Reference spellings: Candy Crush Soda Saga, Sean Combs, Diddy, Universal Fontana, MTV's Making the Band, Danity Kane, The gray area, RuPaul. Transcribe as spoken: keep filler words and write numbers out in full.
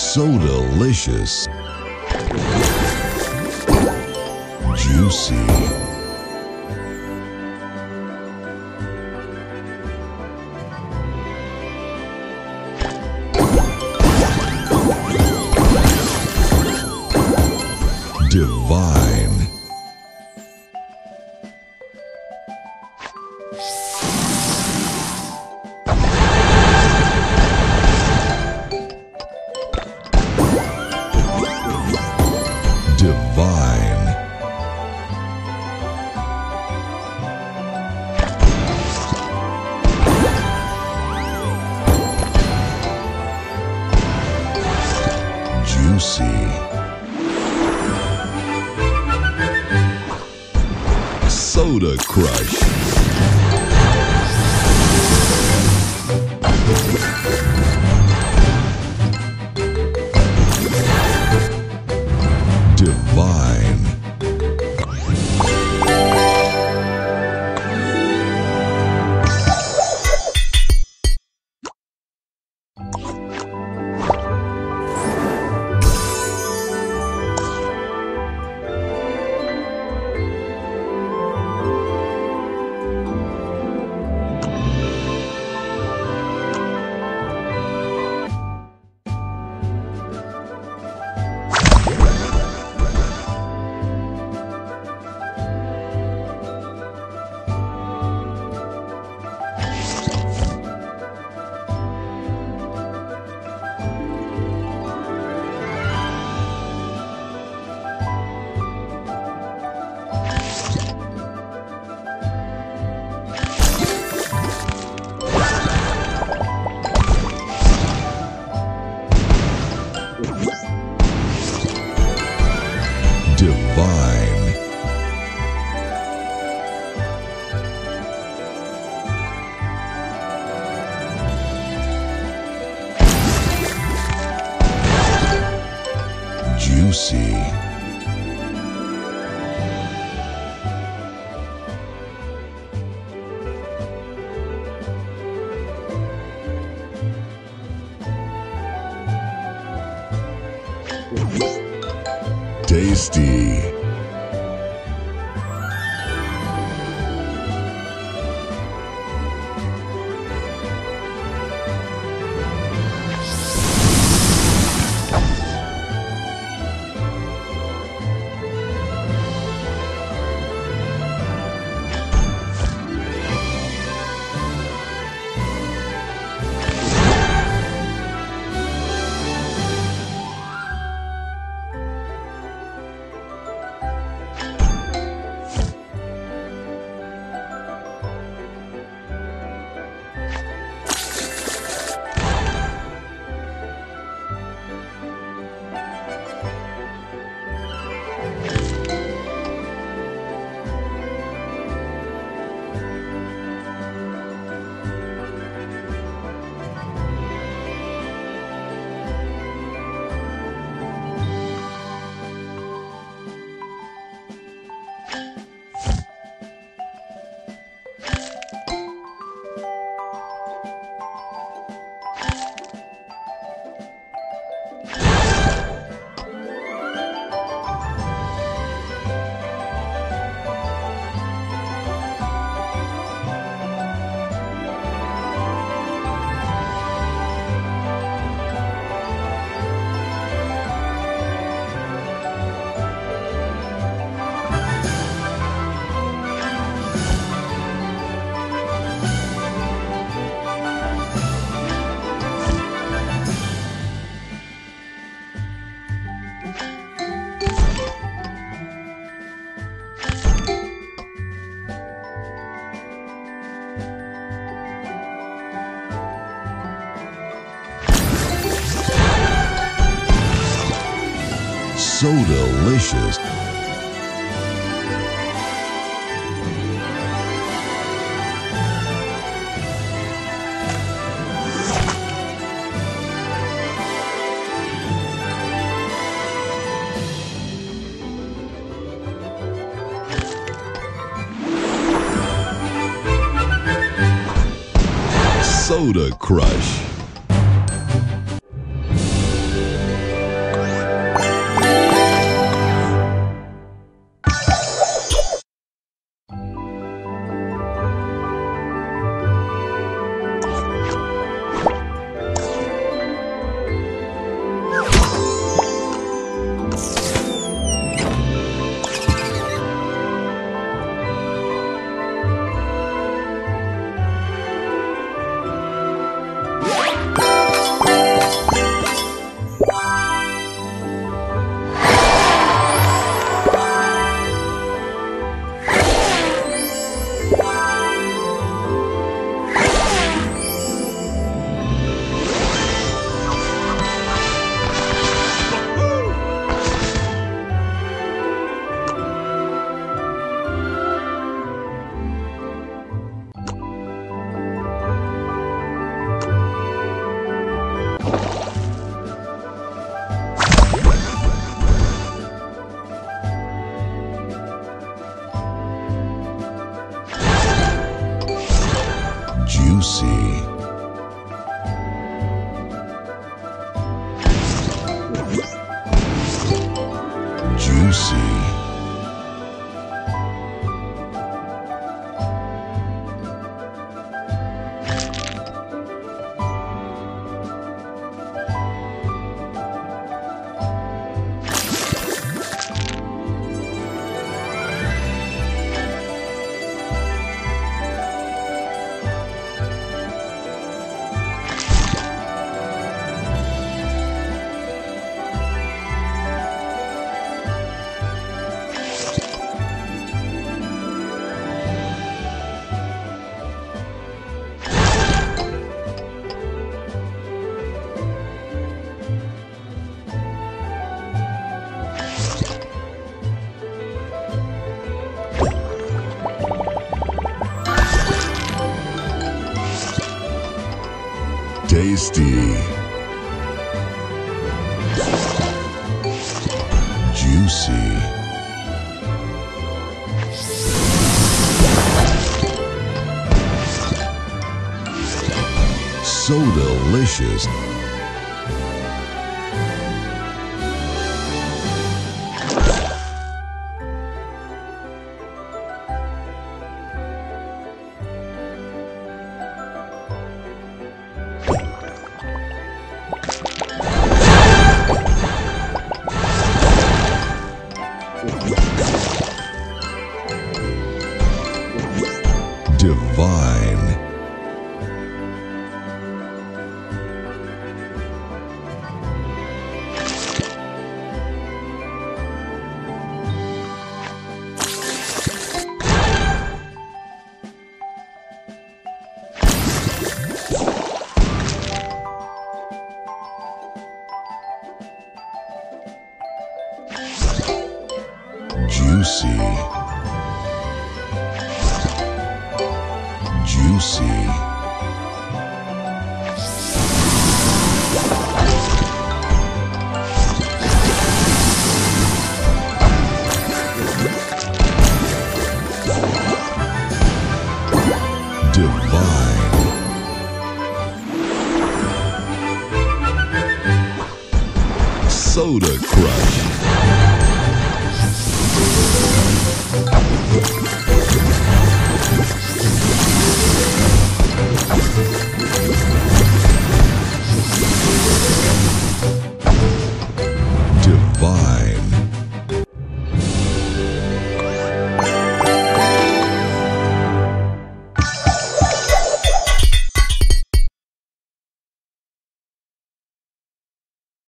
so delicious, juicy, divine, divine, juicy, Soda Crush, divine, divine, juicy, tasty, so delicious, Soda Crush. juicy. Juicy. Tasty. Juicy. So delicious. Divine. Juicy. Juicy. Divine. Soda Crush.